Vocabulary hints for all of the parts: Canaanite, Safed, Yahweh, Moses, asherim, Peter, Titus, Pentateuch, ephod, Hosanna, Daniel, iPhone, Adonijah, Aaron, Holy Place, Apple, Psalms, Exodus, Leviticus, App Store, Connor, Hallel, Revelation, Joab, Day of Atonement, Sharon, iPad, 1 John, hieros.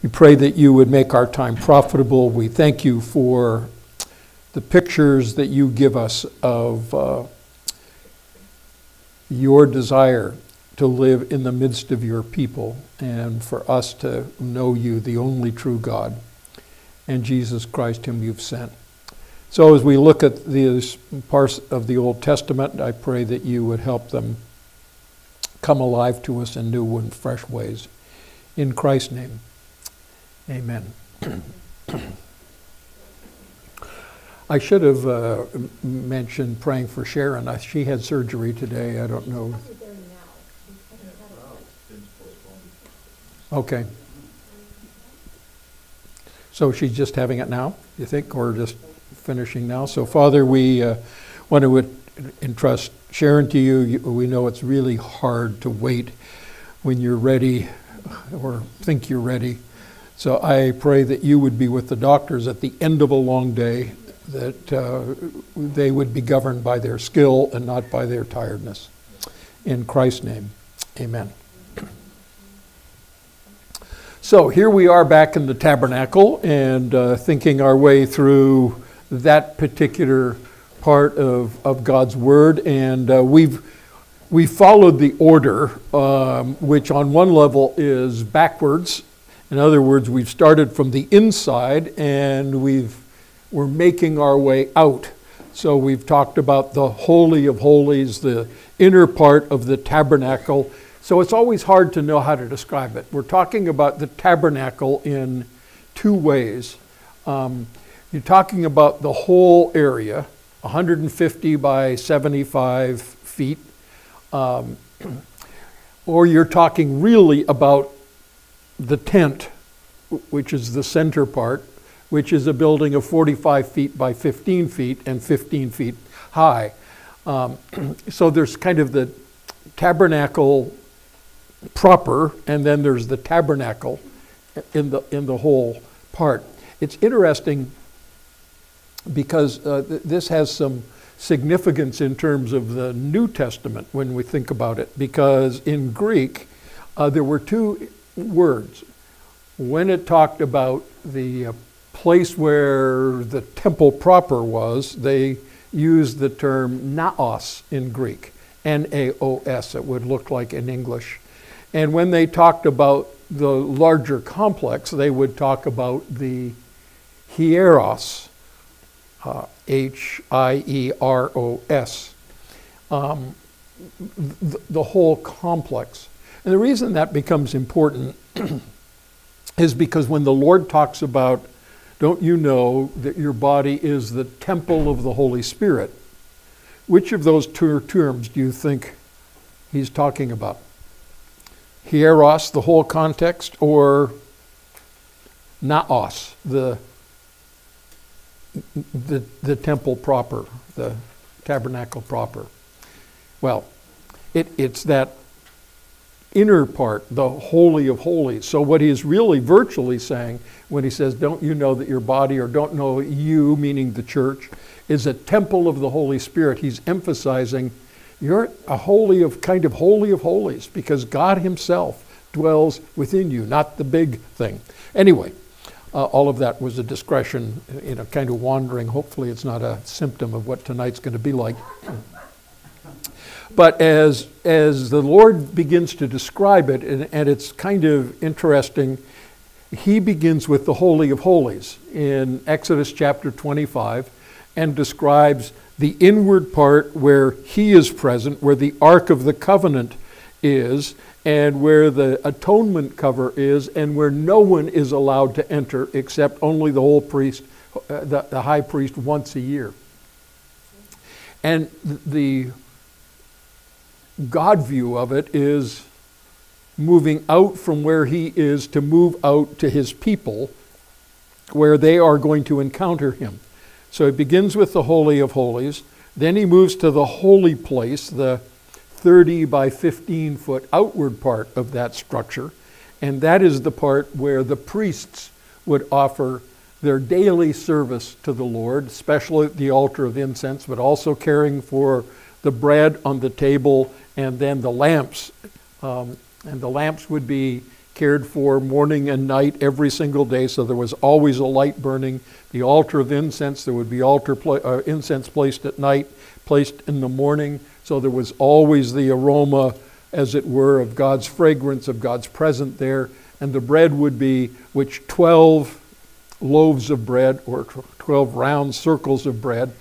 We pray that you would make our time profitable. We thank you for the pictures that you give us of your desire to live in the midst of your people and for us to know you, the only true God, and Jesus Christ, whom you've sent. So as we look at these parts of the Old Testament, I pray that you would help them come alive to us in new and fresh ways. In Christ's name, amen. I should have mentioned praying for Sharon. She had surgery today. I don't know. Okay. So she's just having it now, you think, or just finishing now? So Father, we want to entrust Sharon to you. We know it's really hard to wait when you're ready or think you're ready. So I pray that you would be with the doctors at the end of a long day, that they would be governed by their skill and not by their tiredness. In Christ's name, amen. So here we are back in the tabernacle and thinking our way through that particular part of God's Word. And we followed the order, which on one level is backwards. In other words, we've started from the inside and we're making our way out. So we've talked about the Holy of Holies, the inner part of the tabernacle. So it's always hard to know how to describe it. We're talking about the tabernacle in two ways. You're talking about the whole area, 150 by 75 feet, or you're talking really about the tent, which is the center part, which is a building of 45 feet by 15 feet and 15 feet high. So there's kind of the tabernacle proper, and then there's the tabernacle in the whole part. It's interesting because this has some significance in terms of the New Testament when we think about it, because in Greek there were two words. When it talked about the place where the temple proper was, they used the term naos in Greek, N-A-O-S, it would look like in English. And when they talked about the larger complex, they would talk about the hieros, H-I-E-R-O-S, the whole complex. And the reason that becomes important is because when the Lord talks about, don't you know that your body is the temple of the Holy Spirit? Which of those two terms do you think he's talking about? Hieros, the whole context, or naos, the temple proper, the tabernacle proper? Well, it's that inner part, the Holy of Holies. So what he is really virtually saying when he says, don't you know that your body, or don't know you, meaning the church, is a temple of the Holy Spirit. He's emphasizing you're a holy of, kind of holy of holies, because God himself dwells within you, not the big thing. Anyway, all of that was a discretion, you know, kind of wandering. Hopefully it's not a symptom of what tonight's going to be like. But as the Lord begins to describe it, and it's kind of interesting, he begins with the Holy of Holies in Exodus chapter 25, and describes the inward part where he is present, where the Ark of the Covenant is, and where the atonement cover is, and where no one is allowed to enter except only the high priest once a year. And the God view of it is moving out from where he is to move out to his people, where they are going to encounter him. So it begins with the Holy of Holies. Then he moves to the Holy Place, the 30 by 15 foot outward part of that structure. And that is the part where the priests would offer their daily service to the Lord, especially at the altar of incense, but also caring for the bread on the table and then the lamps. And the lamps would be cared for morning and night every single day, so there was always a light burning. The altar of incense, there would be incense placed at night, placed in the morning, so there was always the aroma, as it were, of God's fragrance, of God's presence there. And the bread would be, which 12 loaves of bread, or 12 round circles of bread,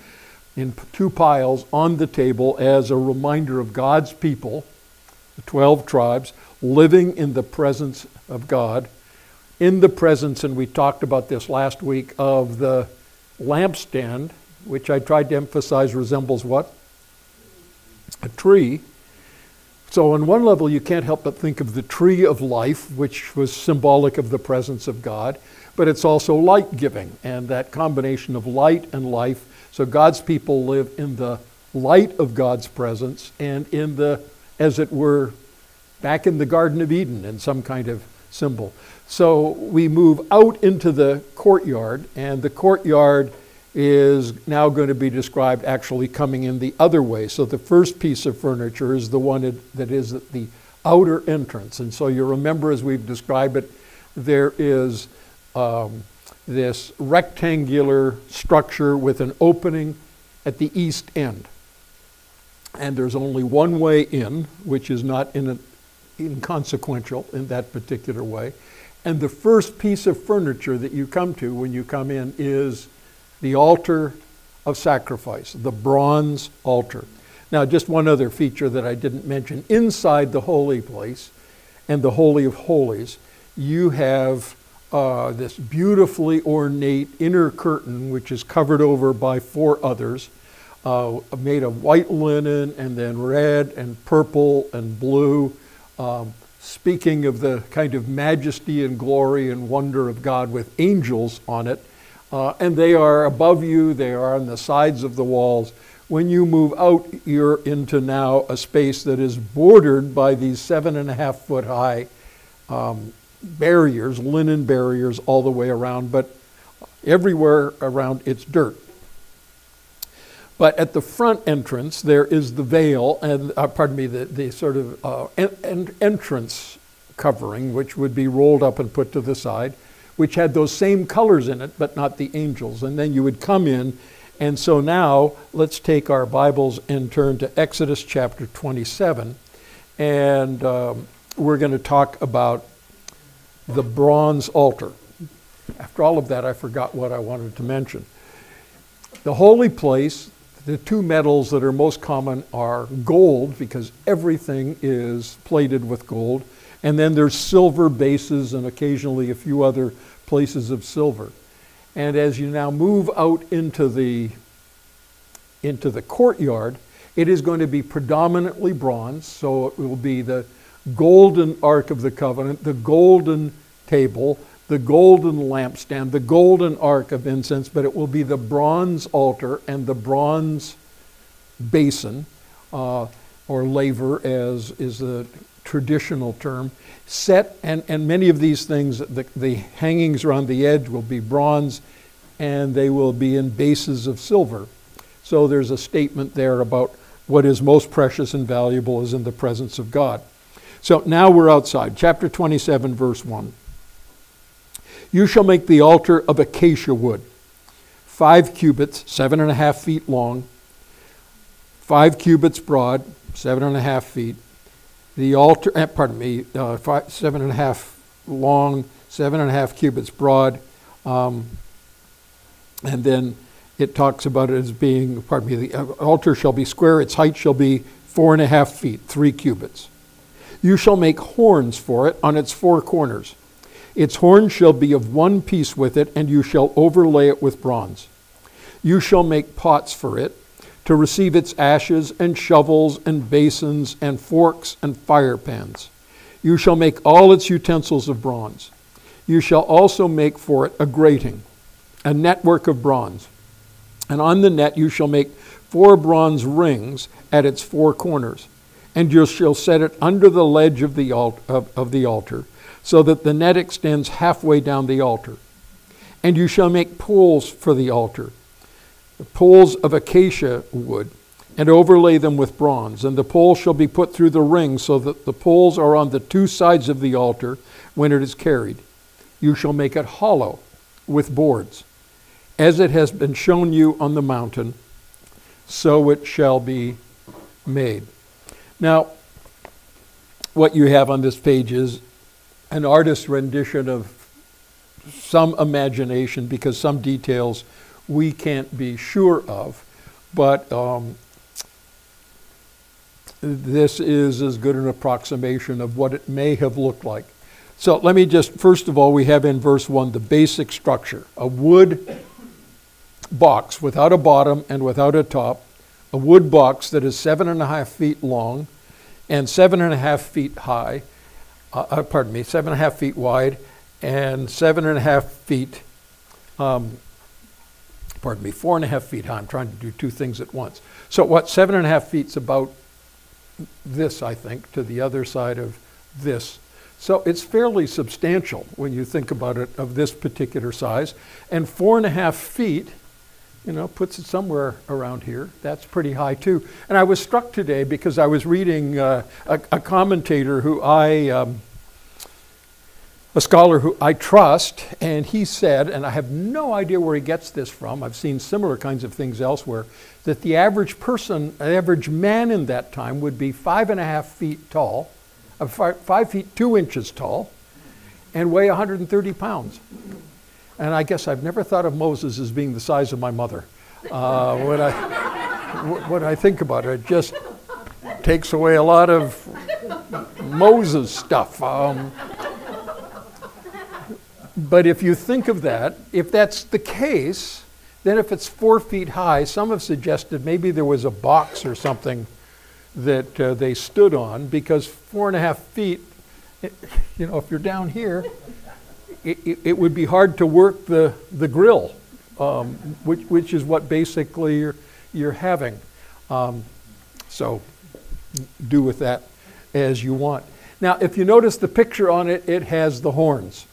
in two piles on the table as a reminder of God's people, the 12 tribes, living in the presence of God. In the presence, and we talked about this last week, of the lampstand, which I tried to emphasize resembles what? A tree. So on one level, you can't help but think of the tree of life, which was symbolic of the presence of God, but it's also light-giving, and that combination of light and life. So God's people live in the light of God's presence and in the, as it were, back in the Garden of Eden in some kind of symbol. So we move out into the courtyard, and the courtyard is now going to be described actually coming in the other way. So the first piece of furniture is the one that is at the outer entrance. And so you remember, as we've described it, there is this rectangular structure with an opening at the east end. And there's only one way in, which is not inconsequential in that particular way. And the first piece of furniture that you come to when you come in is the altar of sacrifice, the bronze altar. Now, just one other feature that I didn't mention. Inside the Holy Place and the Holy of Holies, you have this beautifully ornate inner curtain, which is covered over by four others, made of white linen and then red and purple and blue, speaking of the kind of majesty and glory and wonder of God, with angels on it. And they are above you, they are on the sides of the walls. When you move out, you're into now a space that is bordered by these 7.5 foot high barriers, linen barriers all the way around, but everywhere around it's dirt. But at the front entrance, there is the veil, and the sort of entrance covering, which would be rolled up and put to the side, which had those same colors in it, but not the angels. And then you would come in. And so now let's take our Bibles and turn to Exodus chapter 27. And we're going to talk about the bronze altar. After all of that, I forgot what I wanted to mention. The holy place, the two metals that are most common are gold, because everything is plated with gold. And then there's silver bases and occasionally a few other places of silver. And as you now move out into the courtyard, it is going to be predominantly bronze. So it will be the golden Ark of the Covenant, the golden table, the golden lampstand, the golden Ark of incense, but it will be the bronze altar and the bronze basin, or laver, as is the traditional term, set, and many of these things, the hangings around the edge will be bronze, and they will be in bases of silver. So there's a statement there about what is most precious and valuable is in the presence of God. So now we're outside. Chapter 27, verse 1. You shall make the altar of acacia wood, 5 cubits, 7.5 feet long, 5 cubits broad, 7.5 feet. The altar, 7.5 long, 7.5 cubits broad, and then it talks about it as being, the altar shall be square, its height shall be 4.5 feet, 3 cubits. You shall make horns for it on its four corners. Its horns shall be of one piece with it, and you shall overlay it with bronze. You shall make pots for it, to receive its ashes, and shovels, and basins, and forks, and fire pans. You shall make all its utensils of bronze. You shall also make for it a grating, a network of bronze. And on the net you shall make 4 bronze rings at its four corners. And you shall set it under the ledge of the altar, so that the net extends halfway down the altar. And you shall make poles for the altar, the poles of acacia wood, and overlay them with bronze. And the poles shall be put through the ring, so that the poles are on the two sides of the altar when it is carried. You shall make it hollow with boards. As it has been shown you on the mountain, so it shall be made. Now, what you have on this page is an artist's rendition of some imagination, because some details we can't be sure of, but this is as good an approximation of what it may have looked like. So let me just, first of all, we have in verse 1 the basic structure. A wood box without a bottom and without a top, a wood box that is 7.5 feet long and 7.5 feet high, 7.5 feet wide and 7.5 feet, 4.5 feet high. I'm trying to do two things at once. So what 7.5 feet's about this, I think, to the other side of this. So it's fairly substantial when you think about it, of this particular size. And 4.5 feet, you know, puts it somewhere around here. That's pretty high too. And I was struck today because I was reading a commentator who a scholar who I trust, and he said, and I have no idea where he gets this from, I've seen similar kinds of things elsewhere, that the average person, an average man in that time would be 5.5 feet tall, 5 feet 2 inches tall, and weigh 130 pounds. And I guess I've never thought of Moses as being the size of my mother. When I think about it, it just takes away a lot of Moses stuff. But if you think of that, if that's the case, then if it's 4 feet high, some have suggested maybe there was a box or something that they stood on, because 4.5 feet, you know, if you're down here, it would be hard to work the grill, which is what basically you're having. So do with that as you want. Now, if you notice the picture on it, it has the horns.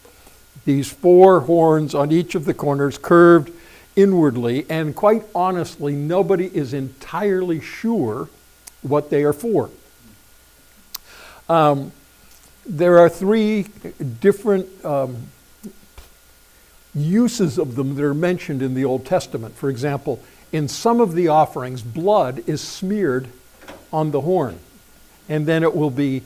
These four horns on each of the corners curved inwardly, and quite honestly, nobody is entirely sure what they are for. There are three different uses of them that are mentioned in the Old Testament. For example, in some of the offerings, blood is smeared on the horn, and then it will be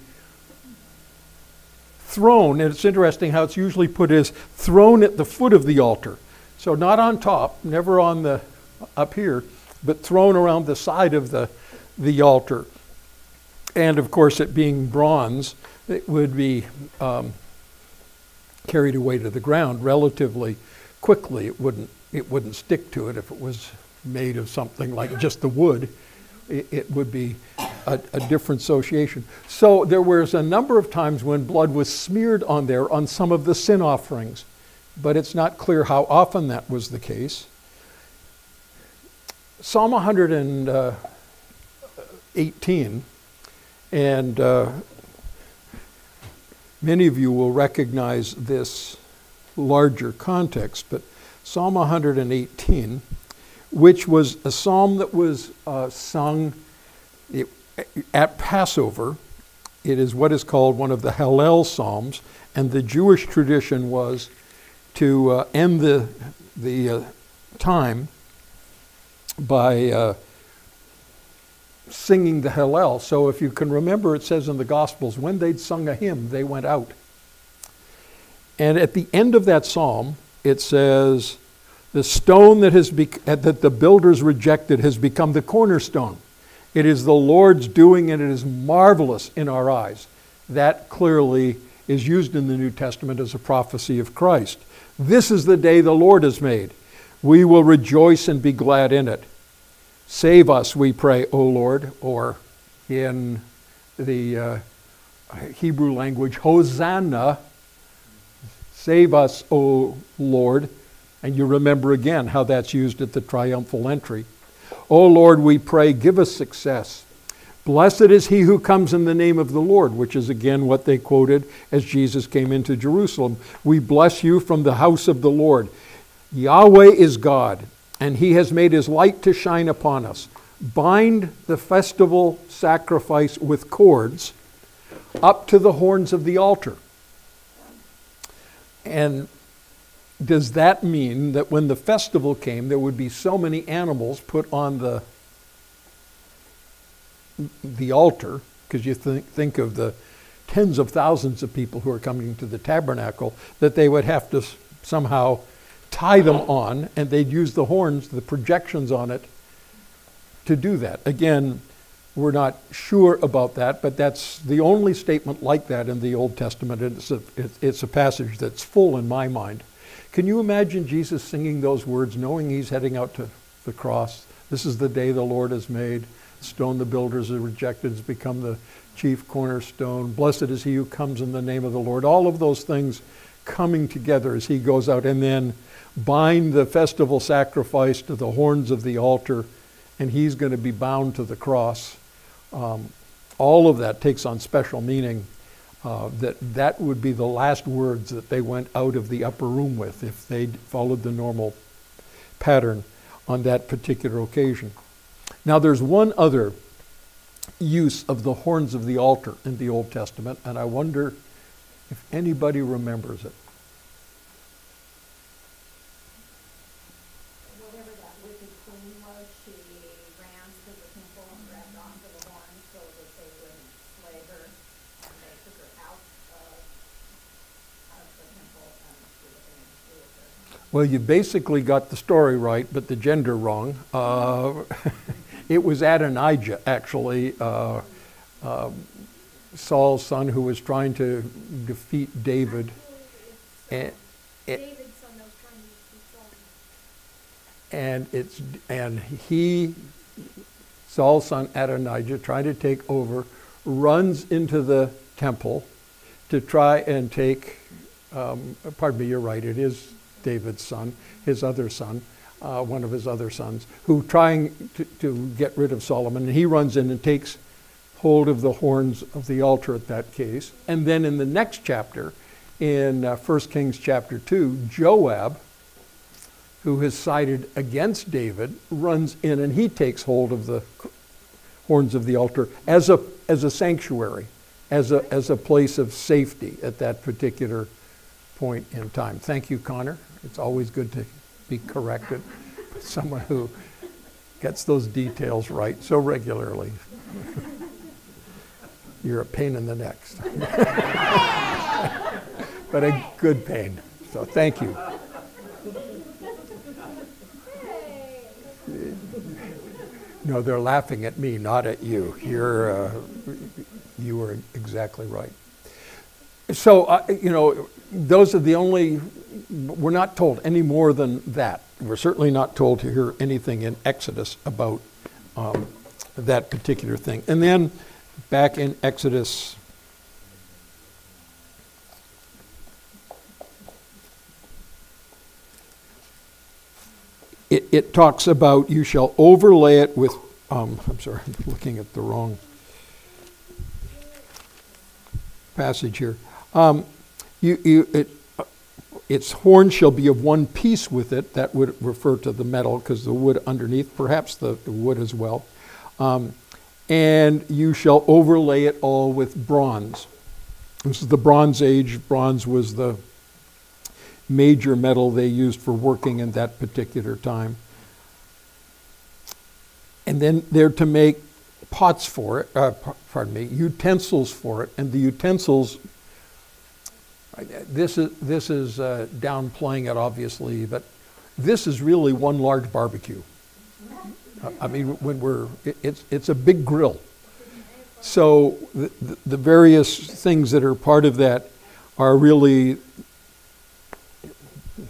thrown, and it's interesting how it's usually put as thrown at the foot of the altar. So not on top, never on the up here, but thrown around the side of the altar. And of course, it being bronze, it would be carried away to the ground relatively quickly. It wouldn't stick to it. If it was made of something like just the wood, it would be a different association. So there was a number of times when blood was smeared on there on some of the sin offerings, but it's not clear how often that was the case. Psalm 118, and many of you will recognize this larger context, but Psalm 118, which was a psalm that was sung at Passover. It is what is called one of the Hallel psalms, and the Jewish tradition was to end the time by singing the Hallel. So if you can remember, it says in the Gospels, when they'd sung a hymn, they went out. And at the end of that psalm, it says, the stone that the builders rejected has become the cornerstone. It is the Lord's doing, and it is marvelous in our eyes. That clearly is used in the New Testament as a prophecy of Christ. This is the day the Lord has made. We will rejoice and be glad in it. Save us, we pray, O Lord, or in the Hebrew language, Hosanna, save us, O Lord. And you remember again how that's used at the triumphal entry. O Lord, we pray, give us success. Blessed is he who comes in the name of the Lord, which is again what they quoted as Jesus came into Jerusalem. We bless you from the house of the Lord. Yahweh is God, and he has made his light to shine upon us. bind the festival sacrifice with cords up to the horns of the altar. And does that mean that when the festival came, there would be so many animals put on the altar? Because you think of the tens of thousands of people who are coming to the tabernacle, that they would have to somehow tie them on, and they'd use the horns, the projections on it, to do that. Again, we're not sure about that, but that's the only statement like that in the Old Testament, and it's a passage that's full in my mind. Can you imagine Jesus singing those words, knowing he's heading out to the cross? This is the day the Lord has made. The stone the builders have rejected has become the chief cornerstone. Blessed is he who comes in the name of the Lord. All of those things coming together as he goes out, and then bind the festival sacrifice to the horns of the altar, and he's going to be bound to the cross. All of that takes on special meaning. That would be the last words that they went out of the upper room with if they followed the normal pattern on that particular occasion. Now there's one other use of the horns of the altar in the Old Testament, and I wonder if anybody remembers it. Whatever that wicked queen was, she ran to the temple and grabbed onto the horns so that they wouldn't slay her, and they took her out of the temple and slew her. Well, you basically got the story right, but the gender wrong. It was Adonijah, actually. Saul's son, who was trying to defeat David. Saul's son Adonijah, trying to take over, runs into the temple to try and take, pardon me, you're right, it is David's son, his other son, one of his other sons, who trying to get rid of Solomon, and he runs in and takes hold of the horns of the altar at that case. And then in the next chapter, in 1 Kings chapter 2, Joab, who has sided against David, runs in and he takes hold of the horns of the altar as a sanctuary, as a place of safety at that particular point in time. Thank you, Connor. It's always good to be corrected by someone who gets those details right so regularly. You're a pain in the neck, but a good pain. So thank you. No, they're laughing at me, not at you. You were exactly right. So those are the only. We're not told any more than that. We're certainly not told to hear anything in Exodus about that particular thing. And then, back in Exodus, it talks about you shall overlay it with, I'm sorry, I'm looking at the wrong passage here. Its horn shall be of one piece with it. That would refer to the metal, because the wood underneath, perhaps the wood as well. And you shall overlay it all with bronze. This is the Bronze Age. Bronze was the major metal they used for working in that particular time. And then they're to make pots for it, utensils for it. And the utensils, this is downplaying it obviously, but this is really one large barbecue. I mean, when it's a big grill. So the various things that are part of that are really,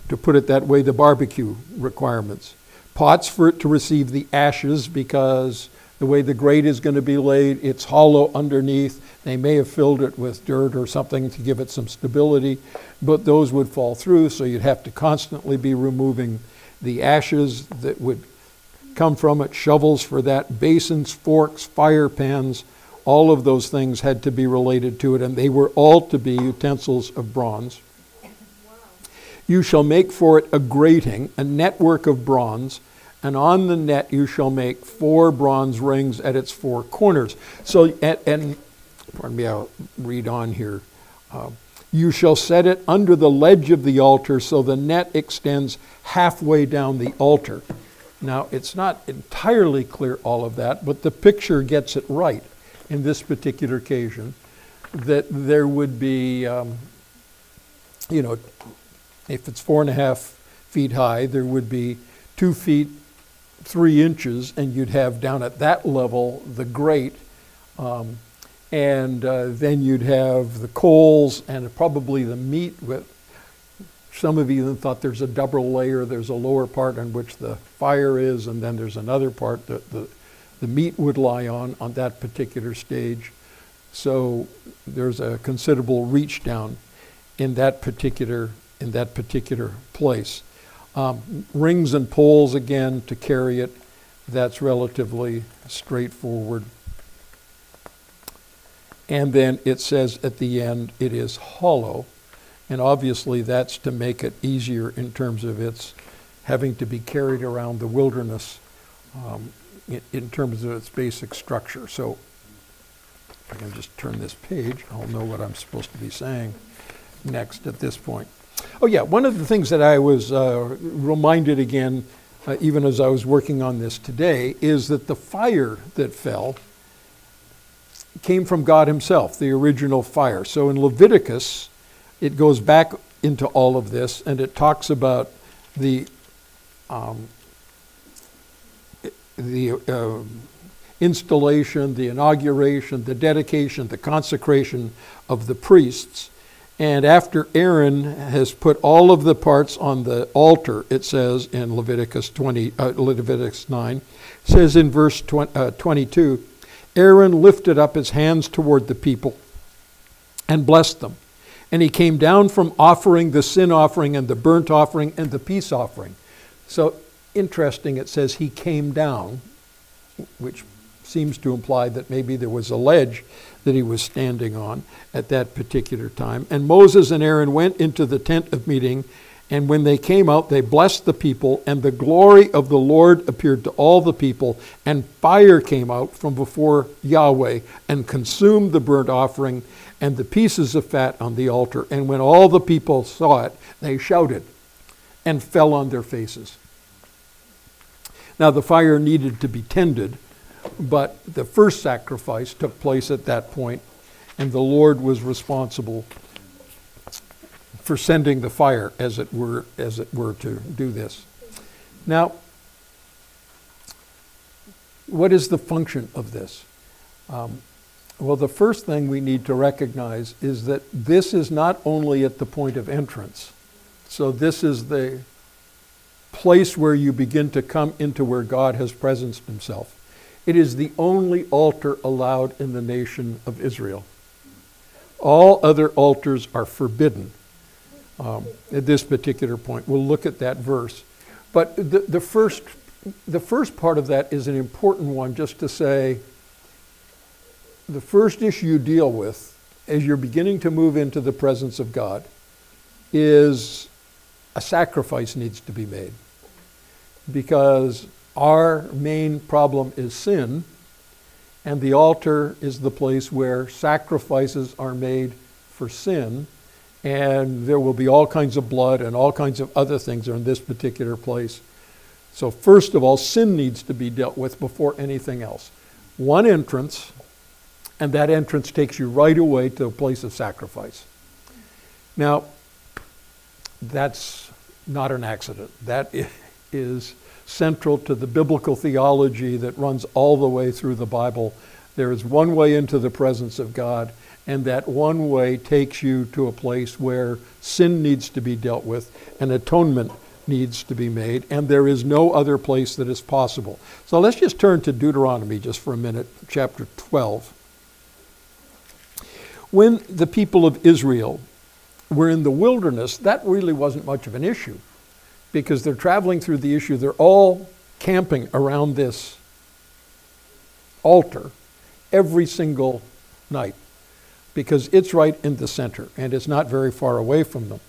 to put it that way, the barbecue requirements. Pots for it to receive the ashes, because the way the grate is going to be laid, it's hollow underneath. They may have filled it with dirt or something to give it some stability, but those would fall through, so you'd have to constantly be removing the ashes that would come from it. Shovels for that, basins, forks, fire pans, all of those things had to be related to it, and they were all to be utensils of bronze. Wow. You shall make for it a grating, a network of bronze, and on the net you shall make 4 bronze rings at its 4 corners. So, and pardon me, I'll read on here. You shall set it under the ledge of the altar, so the net extends halfway down the altar. Now, it's not entirely clear, all of that, but the picture gets it right in this particular occasion, that there would be, you know, if it's 4.5 feet high, there would be 2 feet 3 inches, and you'd have down at that level the grate, and then you'd have the coals and probably the meat. With some of you even thought there's a double layer. There's a lower part on which the fire is, and then there's another part that the meat would lie on that particular stage. So there's a considerable reach down in that particular place. Rings and poles, again, to carry it. That's relatively straightforward. And then it says at the end, it is hollow. And obviously that's to make it easier in terms of its having to be carried around the wilderness in terms of its basic structure. So if I can just turn this page, I'll know what I'm supposed to be saying next at this point. Oh yeah, one of the things that I was reminded again, even as I was working on this today, is that the fire that fell came from God himself, the original fire. So in Leviticus, it goes back into all of this, and it talks about the installation, the inauguration, the dedication, the consecration of the priests. And after Aaron has put all of the parts on the altar, it says in Leviticus 9, says in verse 22, Aaron lifted up his hands toward the people and blessed them. And he came down from offering the sin offering and the burnt offering and the peace offering. So interesting, it says he came down, which seems to imply that maybe there was a ledge that he was standing on at that particular time. And Moses and Aaron went into the tent of meeting, and when they came out, they blessed the people, and the glory of the Lord appeared to all the people, and fire came out from before Yahweh and consumed the burnt offering and the pieces of fat on the altar. And when all the people saw it, they shouted and fell on their faces. Now the fire needed to be tended, but the first sacrifice took place at that point, and the Lord was responsible for sending the fire, as it were, to do this. Now, what is the function of this? Well, the first thing we need to recognize is that this is not only at the point of entrance. So this is the place where you begin to come into where God has presenced himself. It is the only altar allowed in the nation of Israel. All other altars are forbidden at this particular point. We'll look at that verse. But the first part of that is an important one, just to say the first issue you deal with as you're beginning to move into the presence of God is a sacrifice needs to be made, because our main problem is sin, and the altar is the place where sacrifices are made for sin, and there will be all kinds of blood and all kinds of other things are in this particular place. So first of all, sin needs to be dealt with before anything else. One entrance, and that entrance takes you right away to a place of sacrifice. Now, that's not an accident. That is central to the biblical theology that runs all the way through the Bible. There is one way into the presence of God, and that one way takes you to a place where sin needs to be dealt with and atonement needs to be made, and there is no other place that is possible. So let's just turn to Deuteronomy just for a minute, chapter 12. When the people of Israel were in the wilderness, that really wasn't much of an issue, because they're traveling through the issue. They're all camping around this altar every single night because it's right in the center and it's not very far away from them.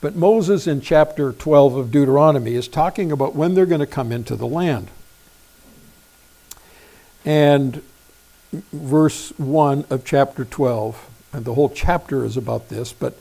But Moses in chapter 12 of Deuteronomy is talking about when they're going to come into the land. And verse 1 of chapter 12, and the whole chapter is about this, but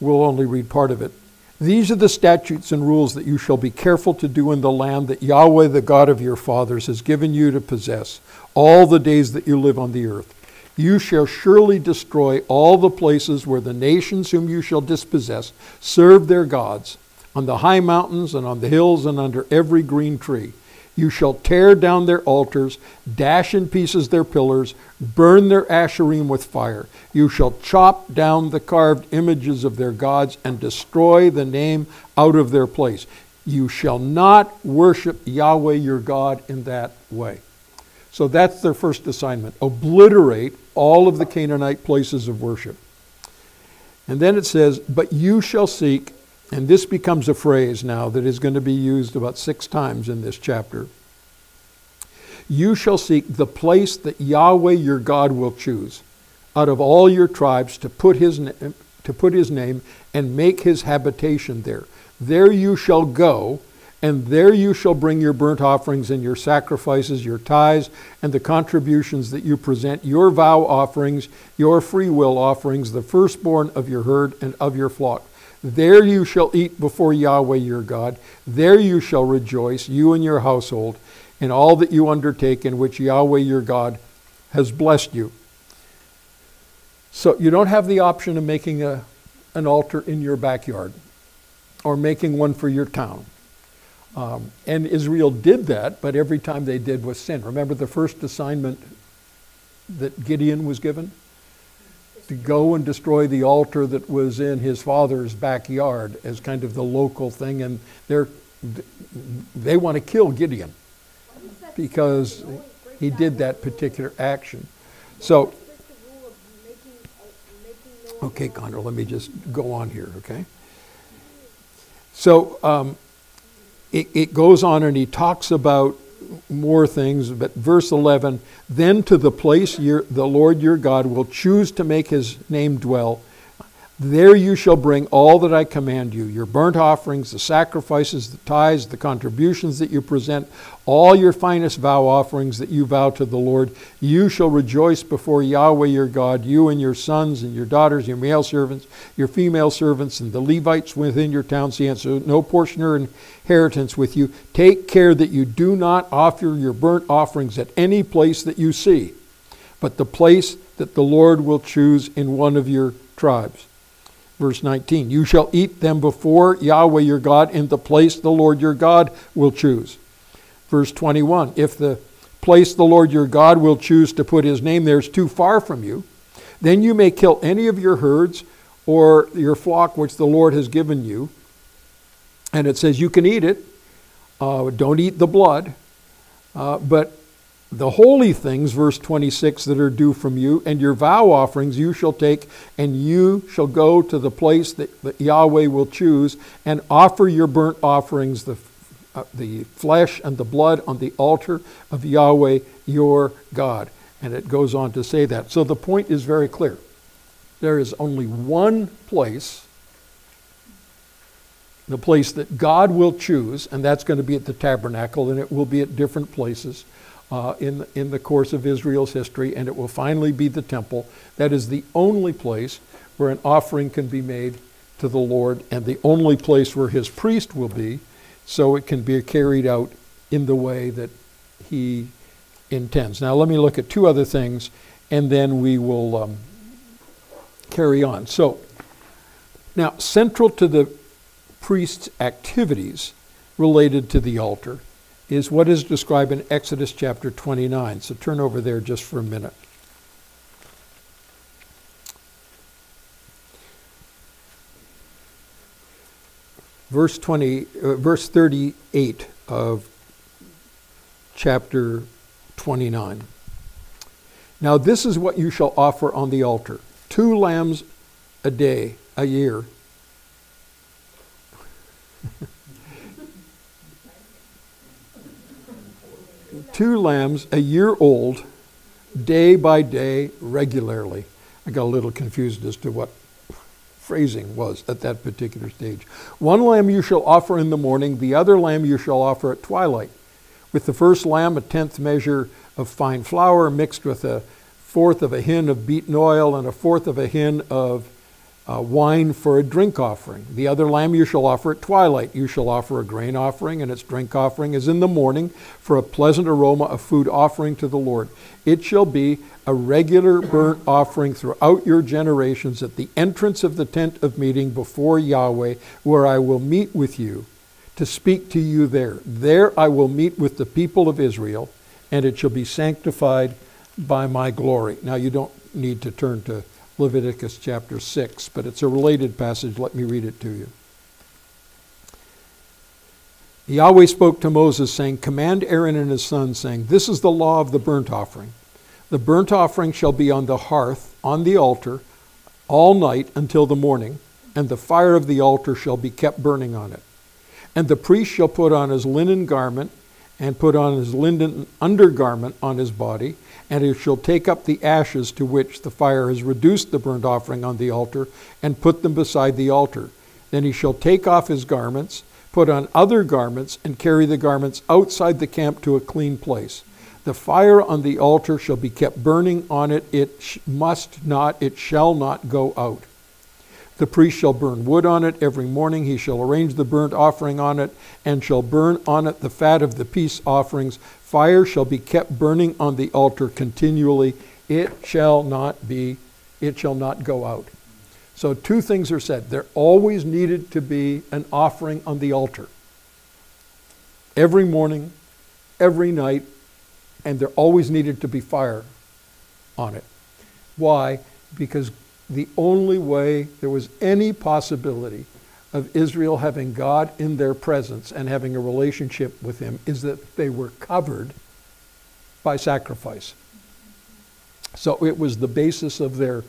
we'll only read part of it. These are the statutes and rules that you shall be careful to do in the land that Yahweh, the God of your fathers, has given you to possess all the days that you live on the earth. You shall surely destroy all the places where the nations whom you shall dispossess serve their gods, on the high mountains and on the hills and under every green tree. You shall tear down their altars, dash in pieces their pillars, burn their asherim with fire. You shall chop down the carved images of their gods and destroy the name out of their place. You shall not worship Yahweh your God in that way. So that's their first assignment. Obliterate all of the Canaanite places of worship. And then it says, but you shall seek, and this becomes a phrase now that is going to be used about 6 times in this chapter. You shall seek the place that Yahweh your God will choose out of all your tribes to put his name and make his habitation there. There you shall go, and there you shall bring your burnt offerings and your sacrifices, your tithes, and the contributions that you present, your vow offerings, your freewill offerings, the firstborn of your herd and of your flock. There you shall eat before Yahweh your God. There you shall rejoice, you and your household, in all that you undertake in which Yahweh your God has blessed you. So you don't have the option of making an altar in your backyard or making one for your town. And Israel did that, but every time they did was sin. Remember the first assignment that Gideon was given? To go and destroy the altar that was in his father's backyard as kind of the local thing. And they want to kill Gideon because he did that particular action. So, okay, Connor, let me just go on here, okay? So, it goes on and he talks about more things, but verse 11, then to the place the Lord your God will choose to make his name dwell, there you shall bring all that I command you, your burnt offerings, the sacrifices, the tithes, the contributions that you present, all your finest vow offerings that you vow to the Lord. You shall rejoice before Yahweh your God, you and your sons and your daughters, your male servants, your female servants, and the Levites within your towns. He answered, no portion or inheritance with you. Take care that you do not offer your burnt offerings at any place that you see, but the place that the Lord will choose in one of your tribes. Verse 19, you shall eat them before Yahweh your God in the place the Lord your God will choose. Verse 21, if the place the Lord your God will choose to put his name there is too far from you, then you may kill any of your herds or your flock which the Lord has given you. And it says you can eat it. Don't eat the blood. But the holy things, verse 26, that are due from you, and your vow offerings you shall take, and you shall go to the place that Yahweh will choose, and offer your burnt offerings, the flesh and the blood, on the altar of Yahweh your God. And it goes on to say that. So the point is very clear. There is only one place, the place that God will choose, and that's going to be at the tabernacle, and it will be at different places. In the course of Israel's history, and it will finally be the temple. That is the only place where an offering can be made to the Lord, and the only place where his priest will be, so it can be carried out in the way that he intends. Now let me look at 2 other things, and then we will carry on. So, now central to the priest's activities related to the altar is what is described in Exodus chapter 29. So turn over there just for a minute. Verse 38 of chapter 29. Now this is what you shall offer on the altar: 2 lambs a day, a year. Two lambs a year old, day by day, regularly. I got a little confused as to what phrasing was at that particular stage. One lamb you shall offer in the morning, the other lamb you shall offer at twilight. With the first lamb, a tenth measure of fine flour mixed with a fourth of a hin of beaten oil and a fourth of a hin of wine for a drink offering. The other lamb you shall offer at twilight. You shall offer a grain offering, and its drink offering is in the morning for a pleasant aroma of food offering to the Lord. It shall be a regular burnt offering throughout your generations at the entrance of the tent of meeting before Yahweh, where I will meet with you to speak to you there. There I will meet with the people of Israel, and it shall be sanctified by my glory. Now you don't need to turn to Leviticus chapter 6, but it's a related passage. Let me read it to you. Yahweh spoke to Moses, saying, command Aaron and his sons, saying, this is the law of the burnt offering. The burnt offering shall be on the hearth, on the altar, all night until the morning, and the fire of the altar shall be kept burning on it. And the priest shall put on his linen garment, and put on his linen undergarment on his body, and he shall take up the ashes to which the fire has reduced the burnt offering on the altar, and put them beside the altar. Then he shall take off his garments, put on other garments, and carry the garments outside the camp to a clean place. The fire on the altar shall be kept burning on it. It shall not go out. The priest shall burn wood on it every morning. He shall arrange the burnt offering on it, and shall burn on it the fat of the peace offerings. Fire shall be kept burning on the altar continually. It shall not go out. So two things are said. There always needed to be an offering on the altar. Every morning, every night, and there always needed to be fire on it. Why? Because the only way there was any possibility of Israel having God in their presence and having a relationship with him is that they were covered by sacrifice. So it was the basis of their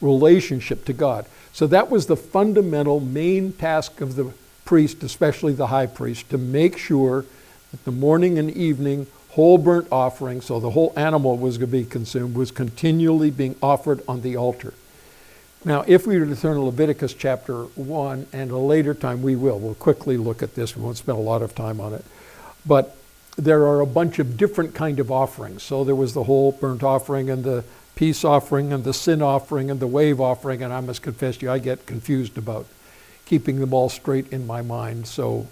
relationship to God. So that was the fundamental main task of the priest, especially the high priest, to make sure that the morning and evening whole burnt offering, so the whole animal was going to be consumed, was continually being offered on the altar. Now, if we were to turn to Leviticus chapter 1, and at a later time we will. We'll quickly look at this. We won't spend a lot of time on it. But there are a bunch of different kind of offerings. So there was the whole burnt offering and the peace offering and the sin offering and the wave offering. And I must confess to you, I get confused about keeping them all straight in my mind. So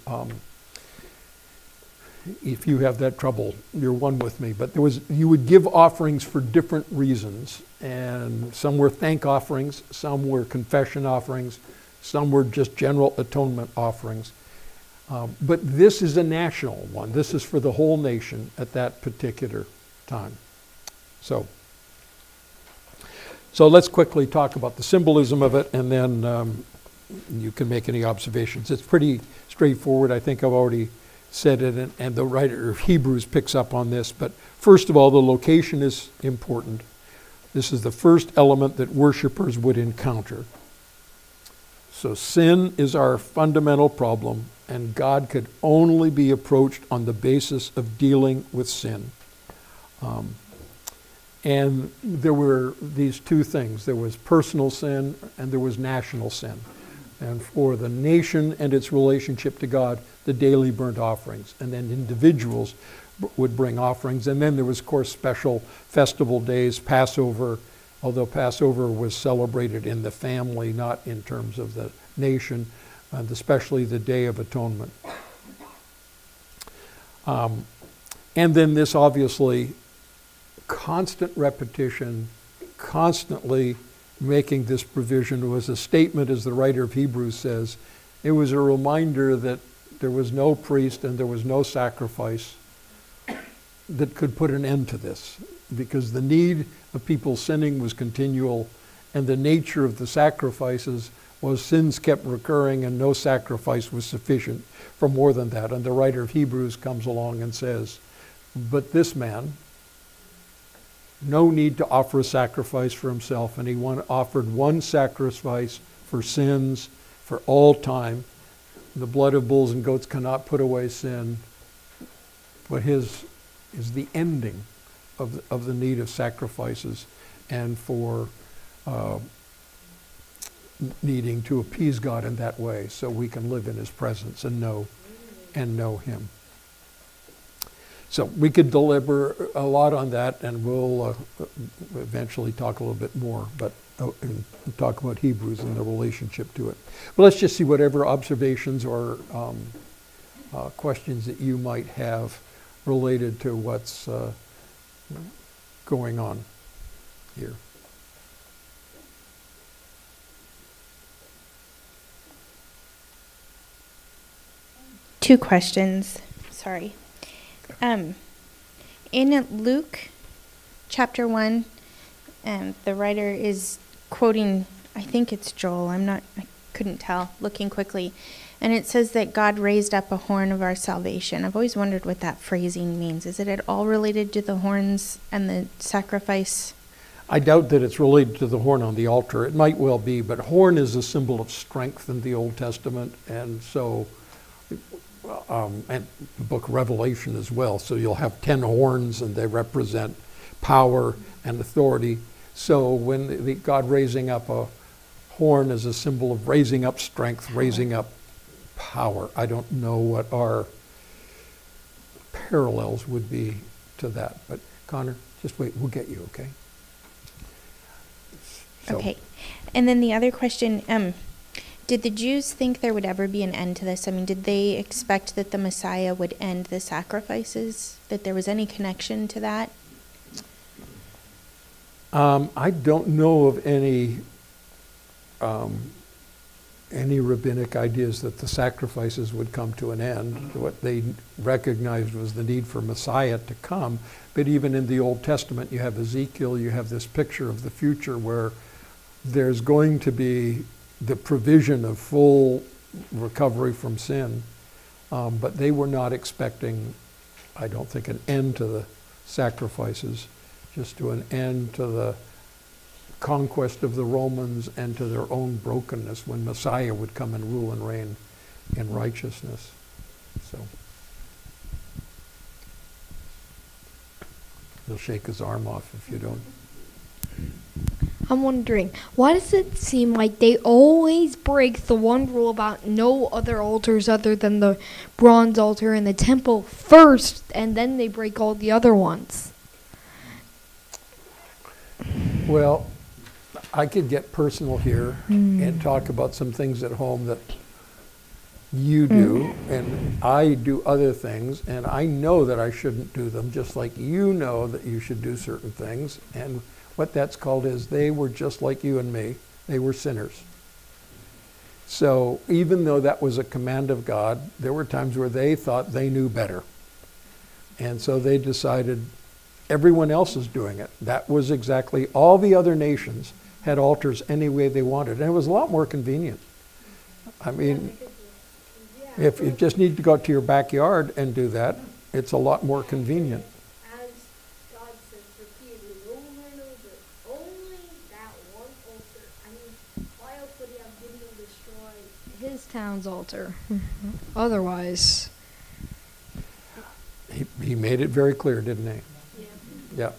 if you have that trouble, you're one with me. But you would give offerings for different reasons. And some were thank offerings, some were confession offerings, some were just general atonement offerings. But this is a national one. This is for the whole nation at that particular time. So let's quickly talk about the symbolism of it, and then you can make any observations. It's pretty straightforward. I think I've already said it, and the writer of Hebrews picks up on this. But first of all, the location is important. This is the first element that worshipers would encounter. So sin is our fundamental problem, and God could only be approached on the basis of dealing with sin. And there were these two things. There was personal sin and there was national sin. And for the nation and its relationship to God, the daily burnt offerings, and then individuals would bring offerings. And then there was, of course, special festival days, Passover, although Passover was celebrated in the family, not in terms of the nation, and especially the Day of Atonement. And then this, obviously, constant repetition, constantly making this provision was a statement, as the writer of Hebrews says. It was a reminder that there was no priest and there was no sacrifice that could put an end to this, because the need of people sinning was continual, and the nature of the sacrifices was sins kept recurring and no sacrifice was sufficient for more than that. And the writer of Hebrews comes along and says, but this man, no need to offer a sacrifice for himself, and he offered one sacrifice for sins for all time. The blood of bulls and goats cannot put away sin, but his is the ending of the need of sacrifices and for needing to appease God in that way so we can live in his presence and know him. So we could deliver a lot on that, and we'll eventually talk a little bit more, but and talk about Hebrews and the relationship to it. But let's just see whatever observations or questions that you might have related to what's going on here. Two questions, sorry. In Luke chapter 1, the writer is quoting, I think it's Joel, I couldn't tell, looking quickly. And it says that God raised up a horn of our salvation. I've always wondered what that phrasing means. Is it at all related to the horns and the sacrifice? I doubt that it's related to the horn on the altar. It might well be, but horn is a symbol of strength in the Old Testament, and so, and the book Revelation as well. So you'll have 10 horns, and they represent power and authority. So when the God raising up a horn is a symbol of raising up strength, raising up power. I don't know what our parallels would be to that. But Connor, just wait, we'll get you, okay? So. Okay. And then the other question, did the Jews think there would ever be an end to this? I mean, did they expect that the Messiah would end the sacrifices? That there was any connection to that? I don't know of any rabbinic ideas that the sacrifices would come to an end. What they recognized was the need for Messiah to come. But even in the Old Testament, you have Ezekiel, you have this picture of the future where there's going to be the provision of full recovery from sin. But they were not expecting, I don't think, an end to the sacrifices, just to an end to the conquest of the Romans and to their own brokenness when Messiah would come and rule and reign in righteousness. So he'll shake his arm off if you don't. I'm wondering, why does it seem like they always break the one rule about no other altars other than the bronze altar in the temple first, and then they break all the other ones? Well, I could get personal here and talk about some things at home that you do, and I do other things, and I know that I shouldn't do them, just like you know that you should do certain things. And what that's called is they were just like you and me. They were sinners. So even though that was a command of God, there were times where they thought they knew better. And so they decided everyone else is doing it. That was exactly, all the other nations had altars any way they wanted. And it was a lot more convenient. I mean, if you just need to go to your backyard and do that, it's a lot more convenient. Town's altar. Otherwise, he made it very clear, didn't he? Yeah.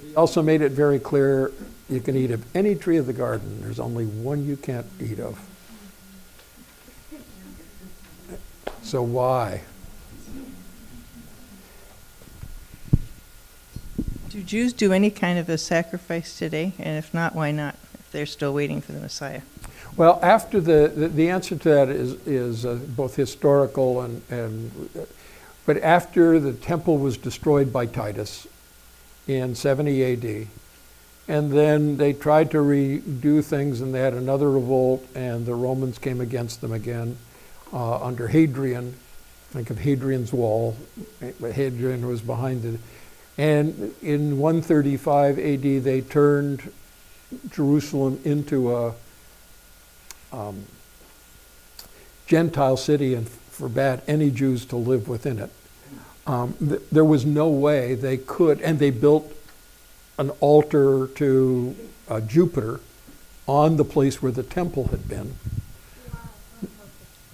He also made it very clear you can eat of any tree of the garden. There's only one you can't eat of. So why? Do Jews do any kind of a sacrifice today? And if not, why not? They're still waiting for the Messiah. Well, after the answer to that is both historical and but after the temple was destroyed by Titus in 70 AD, and then they tried to redo things and they had another revolt and the Romans came against them again under Hadrian. Think of Hadrian's wall. Hadrian was behind it. And in 135 AD, they turned Jerusalem into a Gentile city and forbade any Jews to live within it. There was no way they could, and they built an altar to Jupiter on the place where the temple had been.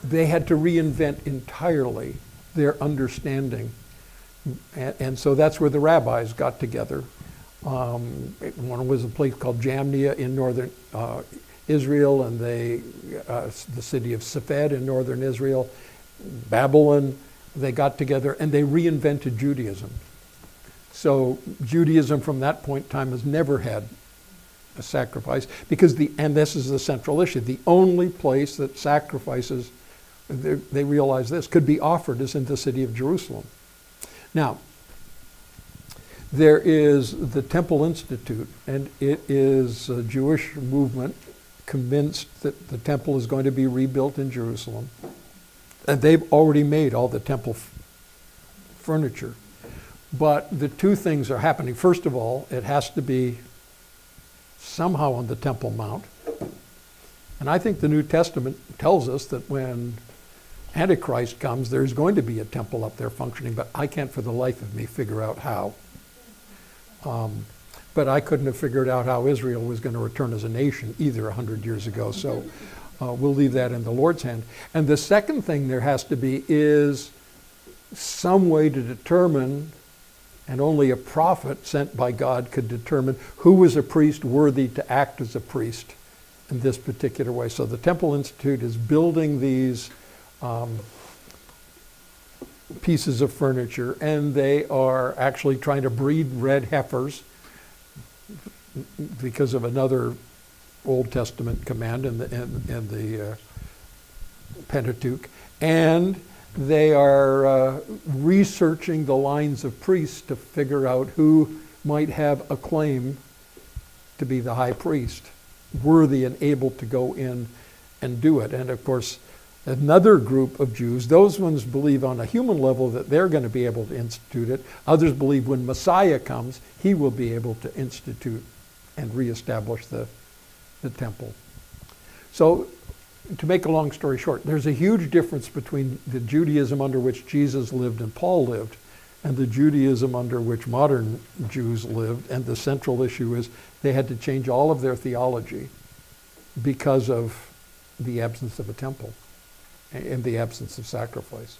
They had to reinvent entirely their understanding. And so that's where the rabbis got together. One was a place called Jamnia in northern Israel, and the city of Safed in northern Israel, Babylon. They got together and they reinvented Judaism. So Judaism from that point in time has never had a sacrifice, because and this is the central issue, the only place that sacrifices, they realize this, could be offered is in the city of Jerusalem. Now, there is the Temple Institute, and it is a Jewish movement convinced that the temple is going to be rebuilt in Jerusalem. And they've already made all the temple furniture. But the two things are happening. First of all, it has to be somehow on the Temple Mount. And I think the New Testament tells us that when Antichrist comes, there's going to be a temple up there functioning, but I can't for the life of me figure out how. But I couldn't have figured out how Israel was going to return as a nation either 100 years ago. So we'll leave that in the Lord's hand. And the second thing there has to be is some way to determine, and only a prophet sent by God could determine, who was a priest worthy to act as a priest in this particular way. So the Temple Institute is building these pieces of furniture, and they are actually trying to breed red heifers because of another Old Testament command in the Pentateuch. And they are researching the lines of priests to figure out who might have a claim to be the high priest, worthy and able to go in and do it. And of course, another group of Jews, those ones believe on a human level that they're going to be able to institute it. Others believe when Messiah comes, he will be able to institute and reestablish the temple. So, to make a long story short, there's a huge difference between the Judaism under which Jesus lived and Paul lived, and the Judaism under which modern Jews lived. And the central issue is they had to change all of their theology because of the absence of a temple and the absence of sacrifice.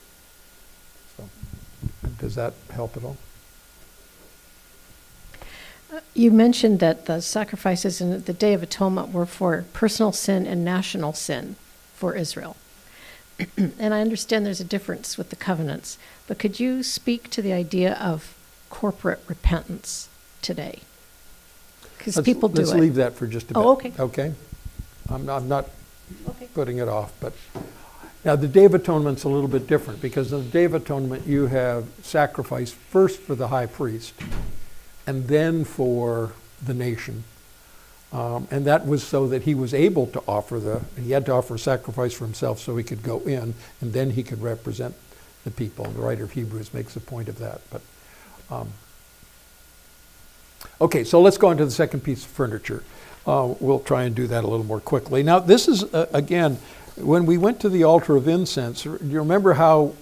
So, does that help at all? You mentioned that the sacrifices in the Day of Atonement were for personal sin and national sin for Israel. And I understand there's a difference with the covenants, but could you speak to the idea of corporate repentance today? Because people do it. Let's leave that for just a bit. Oh, okay. Okay? I'm not okay. Putting it off, but... Now, the Day of Atonement's a little bit different, because in the Day of Atonement, you have sacrifice first for the high priest and then for the nation. And that was so that he was able to offer he had to offer a sacrifice for himself so he could go in, and then he could represent the people. The writer of Hebrews makes a point of that. But okay, so let's go on to the second piece of furniture. We'll try and do that a little more quickly. Now, this is, again, when we went to the altar of incense, do you remember how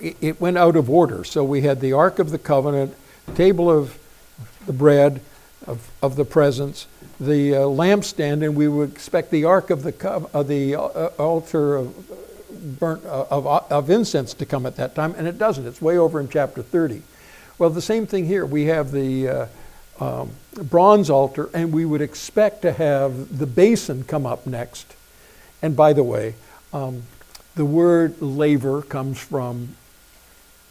it went out of order? So we had the Ark of the Covenant, table of the bread, of the presence, the lampstand, and we would expect the Ark of the altar of incense to come at that time, and it doesn't. It's way over in chapter 30. Well, the same thing here. We have the... bronze altar, and we would expect to have the basin come up next. And by the way, the word laver comes from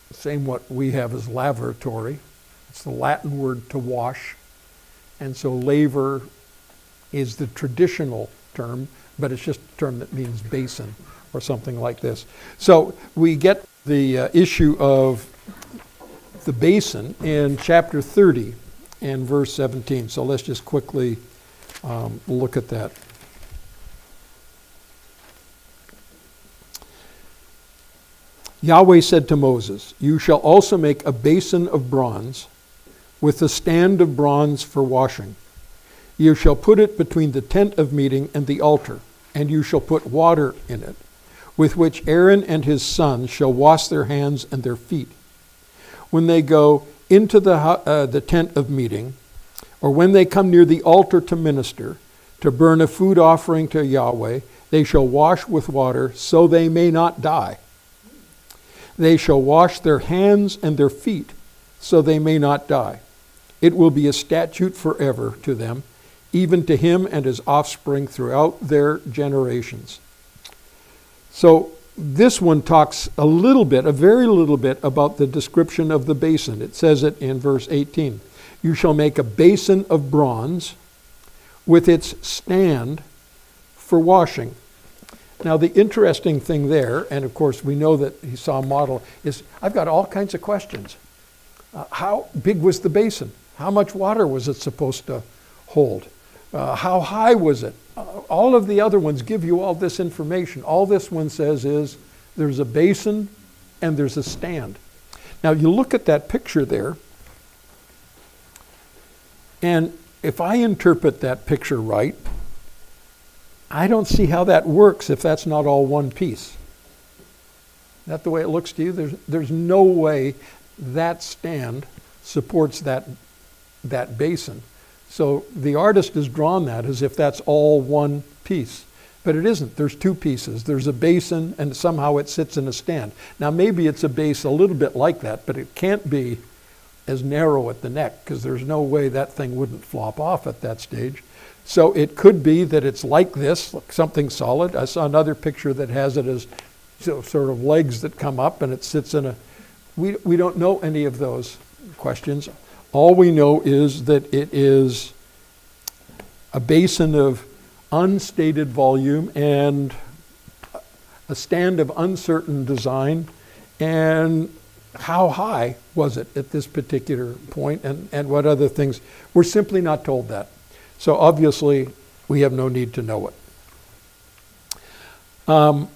the same what we have as lavatory. It's the Latin word to wash. And so laver is the traditional term, but it's just a term that means basin or something like this. So we get the issue of the basin in chapter 30. And verse 17. So let's just quickly look at that. Yahweh said to Moses, "You shall also make a basin of bronze with a stand of bronze for washing. You shall put it between the tent of meeting and the altar, and you shall put water in it, with which Aaron and his sons shall wash their hands and their feet. When they go into the tent of meeting, or when they come near the altar to minister, to burn a food offering to Yahweh, they shall wash with water, so they may not die. They shall wash their hands and their feet, so they may not die. It will be a statute forever to them, even to him and his offspring throughout their generations. So this one talks a little bit, a very little bit, about the description of the basin. It says it in verse 18. You shall make a basin of bronze with its stand for washing. Now the interesting thing there, and of course we know that he saw a model, is I've got all kinds of questions. How big was the basin? How much water was it supposed to hold? How high was it? All of the other ones give you all this information. All this one says is there's a basin and there's a stand. Now you look at that picture there, and if I interpret that picture right, I don't see how that works if that's not all one piece. Is that the way it looks to you? There's no way that stand supports that basin. So the artist has drawn that as if that's all one piece. But it isn't. There's two pieces. There's a basin, and somehow it sits in a stand. Now maybe it's a base a little bit like that, but it can't be as narrow at the neck, because there's no way that thing wouldn't flop off at that stage. So it could be that it's like this, something solid. I saw another picture that has it as sort of legs that come up, and it sits in a... We don't know any of those questions. All we know is that it is a basin of unstated volume and a stand of uncertain design. And how high was it at this particular point, and what other things? We're simply not told that. So obviously, we have no need to know it.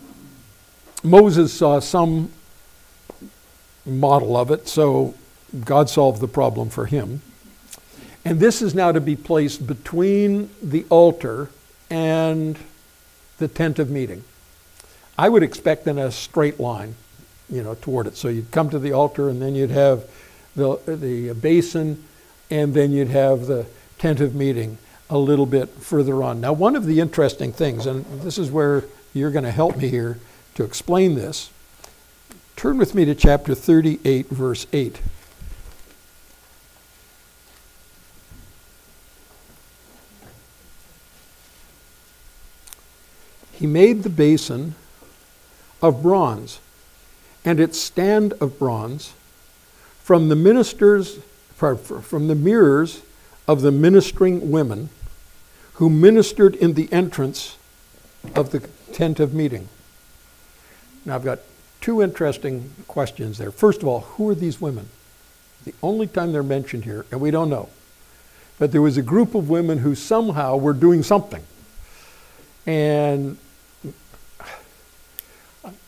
Moses saw some model of it, so God solved the problem for him. And this is now to be placed between the altar and the tent of meeting. I would expect in a straight line, toward it. So you'd come to the altar, and then you'd have the basin, and then you'd have the tent of meeting a little bit further on. Now, one of the interesting things, and this is where you're going to help me here to explain this. Turn with me to chapter 38, verse 8. He made the basin of bronze and its stand of bronze from the mirrors of the ministering women who ministered in the entrance of the tent of meeting. Now I've got two interesting questions there. First of all, who are these women? The only time they're mentioned here, and we don't know. But there was a group of women who somehow were doing something. And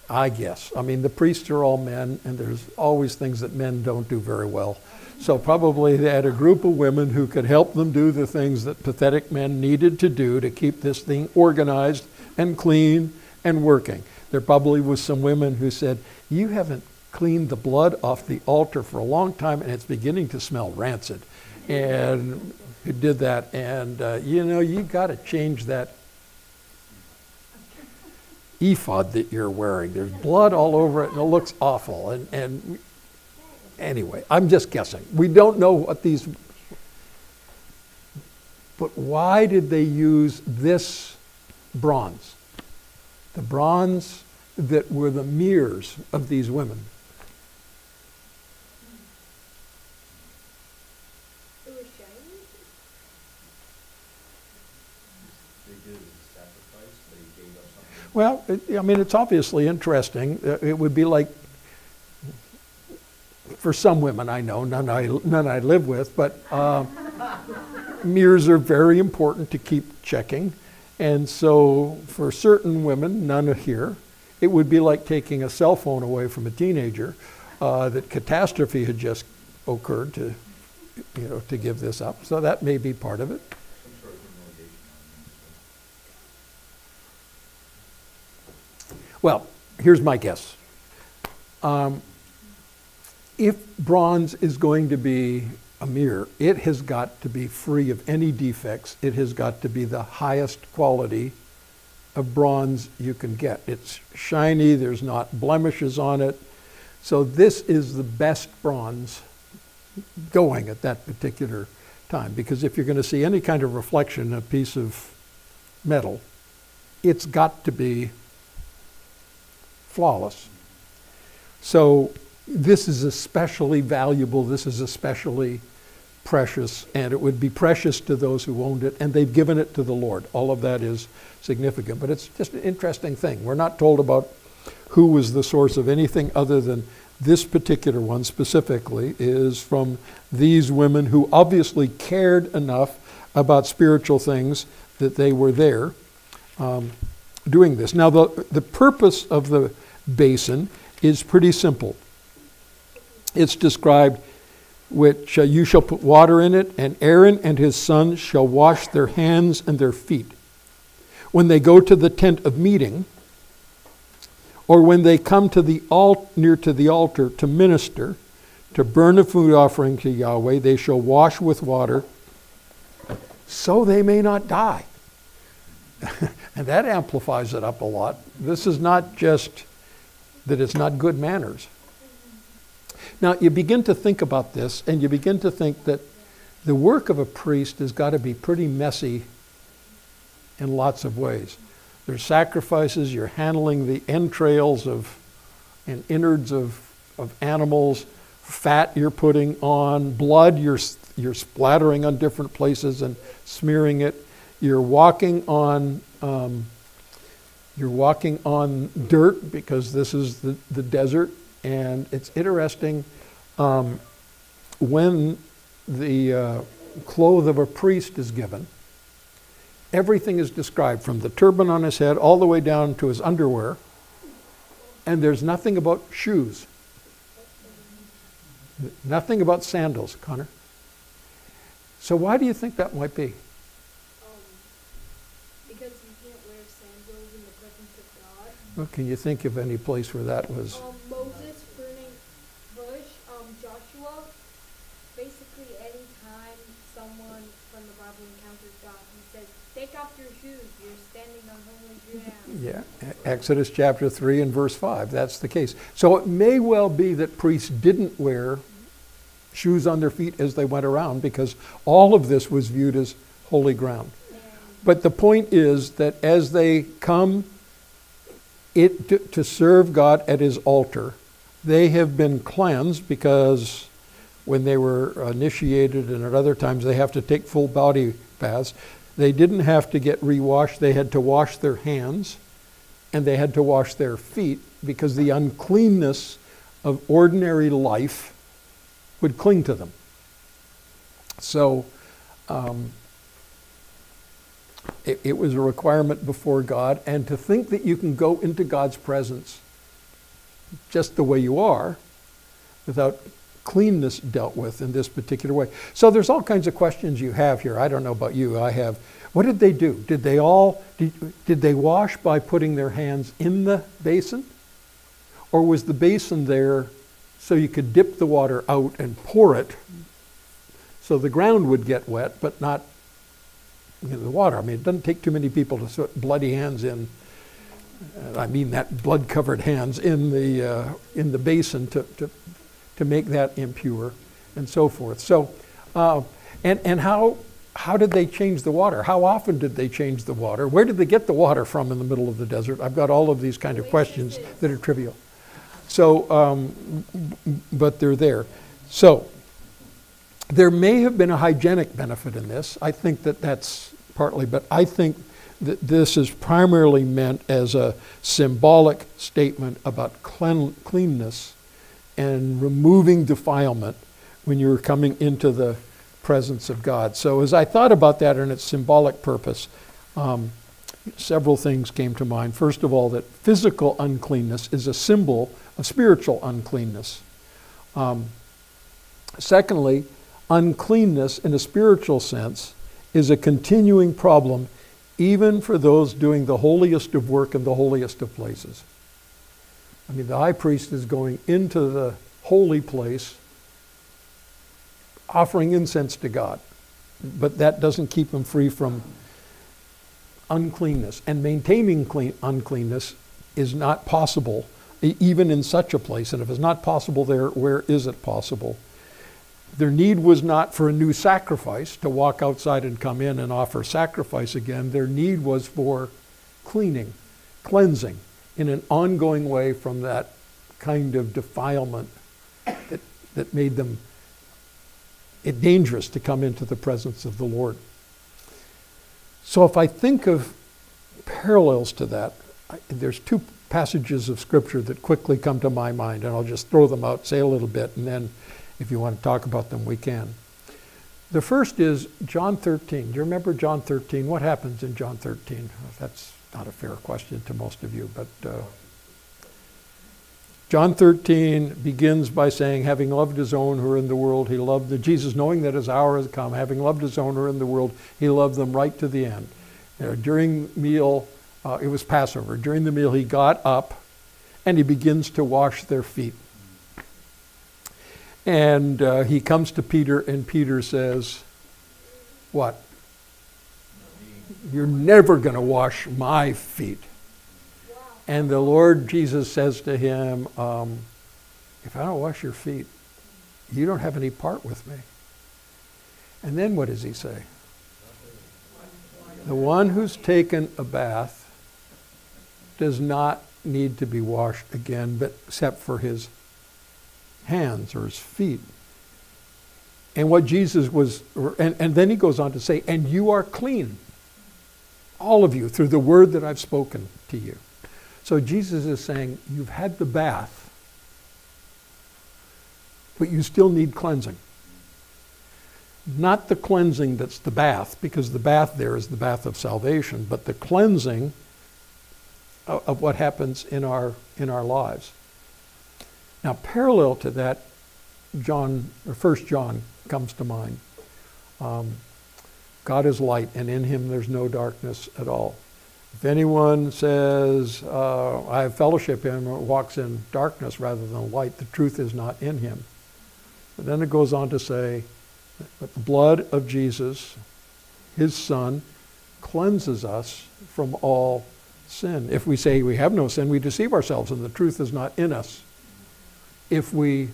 I guess, the priests are all men, and there's always things that men don't do very well. So probably they had a group of women who could help them do the things that pathetic men needed to do to keep this thing organized and clean and working. There probably was some women who said, you haven't cleaned the blood off the altar for a long time, and it's beginning to smell rancid. And who did that? And, you got to change that ephod that you're wearing. There's blood all over it, and it looks awful. And anyway, I'm just guessing. We don't know what these... But why did they use this bronze? The bronze that were the mirrors of these women. It was shiny? They did sacrifice, they gave up something. Well, it's obviously interesting. It would be like, for some women I know, none I live with, but mirrors are very important to keep checking. And so for certain women, none here, it would be like taking a cell phone away from a teenager, that catastrophe had just occurred to give this up. So that may be part of it. Well, here's my guess. If bronze is going to be a mirror, it has got to be free of any defects. It has got to be the highest quality of bronze you can get. It's shiny, there's not blemishes on it. So this is the best bronze going at that particular time. Because if you're going to see any kind of reflection, a piece of metal, it's got to be flawless. So this is especially valuable, this is especially precious, and it would be precious to those who owned it, and they've given it to the Lord. All of that is significant, but it's just an interesting thing. We're not told about who was the source of anything other than this particular one specifically is from these women who obviously cared enough about spiritual things that they were there doing this. Now the purpose of the basin is pretty simple. It's described, which you shall put water in it, and Aaron and his sons shall wash their hands and their feet when they go to the tent of meeting, or when they come to the near to the altar to minister, to burn a food offering to Yahweh. They shall wash with water, so they may not die. And that amplifies it up a lot. This is not just that it's not good manners. Now, you begin to think about this, and you begin to think that the work of a priest has got to be pretty messy in lots of ways. There's sacrifices, you're handling the entrails of and innards of animals, fat you're putting on, blood you're splattering on different places and smearing it. You're walking on dirt, because this is the desert. And it's interesting, when the cloth of a priest is given, everything is described from the turban on his head all the way down to his underwear, and there's nothing about shoes, nothing about sandals, Connor. So why do you think that might be? Because you can't wear sandals in the presence of God. Well, can you think of any place where that was? Yeah, Exodus chapter 3 and verse 5, that's the case. So it may well be that priests didn't wear shoes on their feet as they went around, because all of this was viewed as holy ground. But the point is that as they come to serve God at his altar, they have been cleansed, because when they were initiated and at other times they have to take full body baths. They didn't have to get re-washed. They had to wash their hands and they had to wash their feet, because the uncleanness of ordinary life would cling to them. So it was a requirement before God, and to think that you can go into God's presence just the way you are without cleanness dealt with in this particular way. So there's all kinds of questions you have here. I don't know about you. I have. What did they do? Did they wash by putting their hands in the basin? Or was the basin there so you could dip the water out and pour it so the ground would get wet, but not the water? I mean, it doesn't take too many people to put bloody hands in. I mean that blood-covered hands in the basin to make that impure, and so forth. So, and how did they change the water? How often did they change the water? Where did they get the water from in the middle of the desert? I've got all of these kind of questions that are trivial. So, but they're there. So, there may have been a hygienic benefit in this. I think that that's partly, but I think that this is primarily meant as a symbolic statement about cleanness and removing defilement when you're coming into the presence of God. So as I thought about that and its symbolic purpose, several things came to mind. First of all, that physical uncleanness is a symbol of spiritual uncleanness. Secondly, uncleanness in a spiritual sense is a continuing problem even for those doing the holiest of work in the holiest of places. I mean, the high priest is going into the holy place offering incense to God, but that doesn't keep him free from uncleanness. And maintaining uncleanness is not possible even in such a place. And if it's not possible there, where is it possible? Their need was not for a new sacrifice, to walk outside and come in and offer sacrifice again. Their need was for cleaning, cleansing, in an ongoing way from that kind of defilement that made them dangerous to come into the presence of the Lord. So if I think of parallels to that, there's two passages of Scripture that quickly come to my mind, and I'll just throw them out, say a little bit, and then if you want to talk about them, we can. The first is John 13. Do you remember John 13? What happens in John 13? That's not a fair question to most of you, but John 13 begins by saying, having loved his own who are in the world, he loved them. Jesus, knowing that his hour has come, having loved his own who are in the world, he loved them right to the end. You know, during meal, it was Passover. During the meal, he got up and he begins to wash their feet. And he comes to Peter, and Peter says, what? You're never going to wash my feet. And the Lord Jesus says to him, if I don't wash your feet, you don't have any part with me. And then what does he say? The one who's taken a bath does not need to be washed again, but except for his hands or his feet. And what Jesus was, and then he goes on to say, and you are clean, all of you, through the word that I've spoken to you. So Jesus is saying, you've had the bath, but you still need cleansing. Not the cleansing that's the bath, because the bath there is the bath of salvation, but the cleansing of what happens in our lives. Now, parallel to that, 1 John comes to mind. God is light, and in him there's no darkness at all. If anyone says, I have fellowship in him, or walks in darkness rather than light, the truth is not in him. But then it goes on to say, but the blood of Jesus, his Son, cleanses us from all sin. If we say we have no sin, we deceive ourselves, and the truth is not in us. If we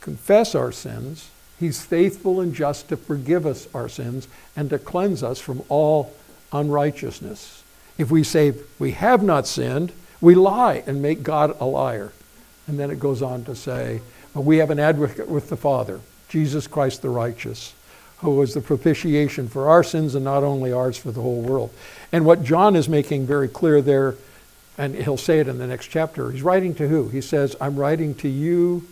confess our sins, he's faithful and just to forgive us our sins and to cleanse us from all unrighteousness. If we say we have not sinned, we lie and make God a liar. And then it goes on to say, we have an advocate with the Father, Jesus Christ the righteous, who is the propitiation for our sins, and not only ours, for the whole world. And what John is making very clear there, and he'll say it in the next chapter. He's writing to who? He says, I'm writing to you,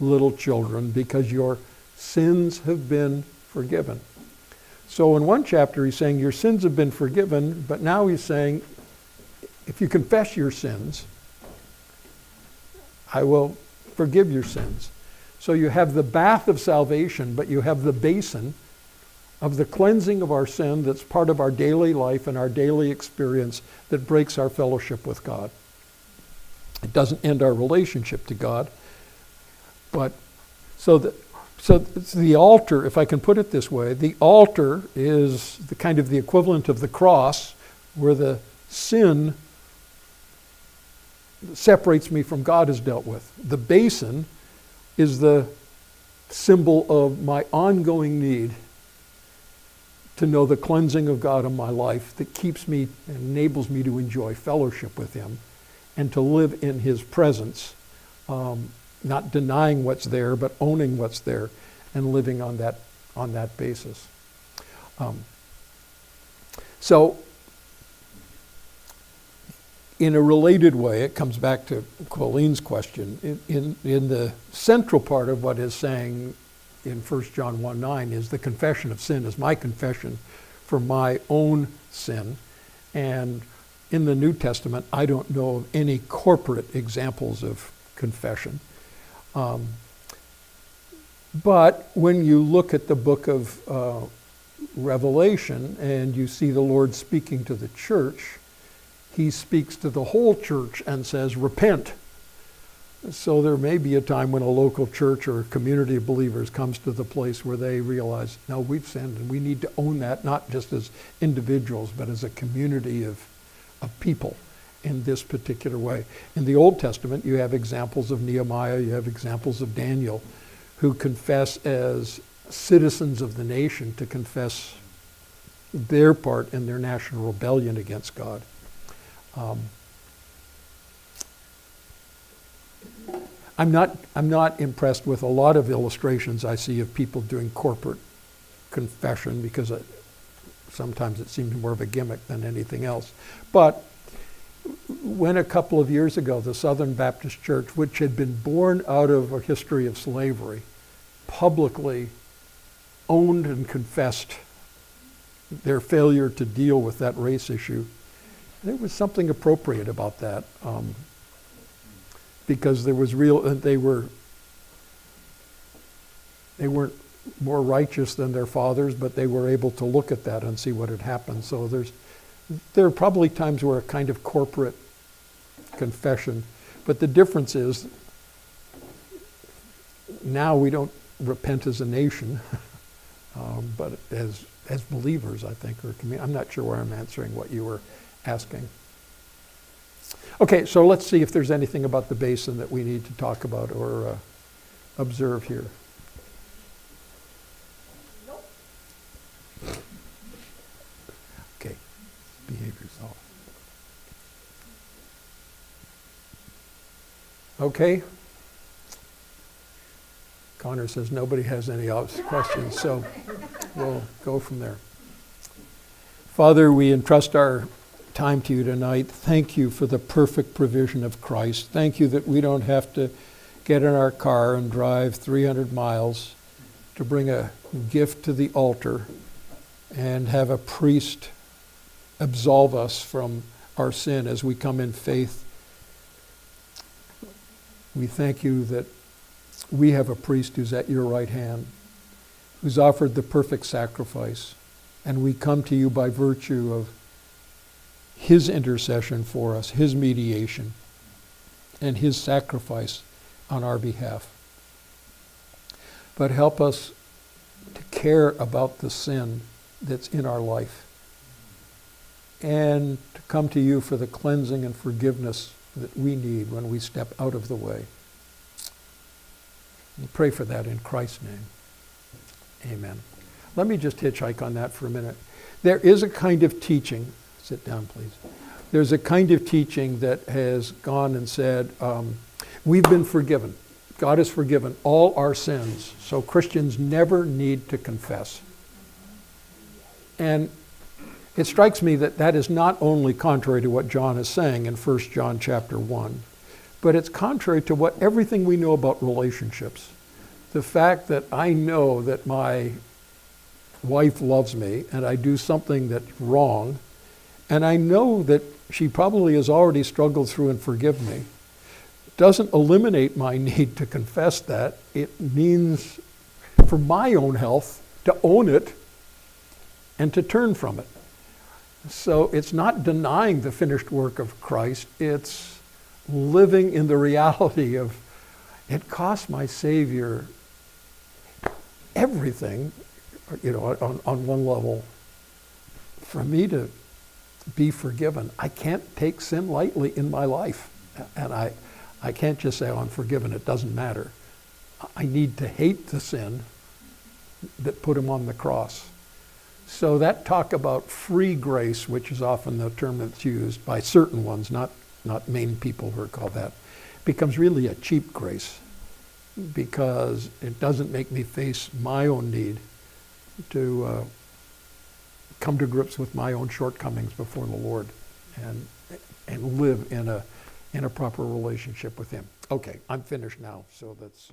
little children, because your sins have been forgiven. So in one chapter, he's saying, your sins have been forgiven, but now he's saying, if you confess your sins, I will forgive your sins. So you have the bath of salvation, but you have the basin of the cleansing of our sin that's part of our daily life and our daily experience that breaks our fellowship with God. It doesn't end our relationship to God. But so it's the altar, if I can put it this way, the altar is the kind of the equivalent of the cross, where the sin that separates me from God is dealt with. The basin is the symbol of my ongoing need to know the cleansing of God in my life that keeps me and enables me to enjoy fellowship with him and to live in his presence, not denying what's there, but owning what's there and living on that basis. So in a related way, it comes back to Colleen's question. In the central part of what is saying in 1 John 1:9 is the confession of sin, is my confession for my own sin. And in the New Testament, I don't know of any corporate examples of confession. But when you look at the book of Revelation and you see the Lord speaking to the church, he speaks to the whole church and says, repent. So there may be a time when a local church or a community of believers comes to the place where they realize, no, we've sinned and we need to own that, not just as individuals, but as a community of people in this particular way. In the Old Testament, you have examples of Nehemiah, you have examples of Daniel, who confess as citizens of the nation to confess their part in their national rebellion against God. I'm not impressed with a lot of illustrations I see of people doing corporate confession, because sometimes it seems more of a gimmick than anything else. But when a couple of years ago the Southern Baptist Church, which had been born out of a history of slavery, publicly owned and confessed their failure to deal with that race issue, there was something appropriate about that, because there was real, and they weren't more righteous than their fathers, but they were able to look at that and see what had happened. So there are probably times where a kind of corporate confession, but the difference is now we don't repent as a nation, but as believers, I think, or community. I'm not sure where I'm answering what you were asking. Okay, so let's see if there's anything about the basin that we need to talk about or observe here. Nope. Okay, behave yourself. Okay. Connor says nobody has any questions, so we'll go from there. Father, we entrust our time to you tonight. Thank you for the perfect provision of Christ. Thank you that we don't have to get in our car and drive 300 miles to bring a gift to the altar and have a priest absolve us from our sin as we come in faith. We thank you that we have a priest who's at your right hand, who's offered the perfect sacrifice, and we come to you by virtue of his intercession for us, his mediation, and his sacrifice on our behalf. But help us to care about the sin that's in our life and to come to you for the cleansing and forgiveness that we need when we step out of the way. We pray for that in Christ's name. Amen. Let me just hitchhike on that for a minute. There is a kind of teaching, sit down please. There's a kind of teaching that has gone and said, we've been forgiven. God has forgiven all our sins, so Christians never need to confess. And it strikes me that that is not only contrary to what John is saying in 1 John chapter 1, but it's contrary to what everything we know about relationships. The fact that I know that my wife loves me and I do something that's wrong, and I know that she probably has already struggled through and forgiven me, doesn't eliminate my need to confess that. It means for my own health to own it and to turn from it. So it's not denying the finished work of Christ, it's living in the reality of it cost my Savior everything, you know, on one level, for me to be forgiven. I can't take sin lightly in my life, and I can't just say, oh, I'm forgiven, it doesn't matter. I need to hate the sin that put him on the cross. So that talk about free grace, which is often the term that's used by certain ones, not main people who are called that, becomes really a cheap grace, because it doesn't make me face my own need to come to grips with my own shortcomings before the Lord and live in a proper relationship with him. Okay, I'm finished now, so that's...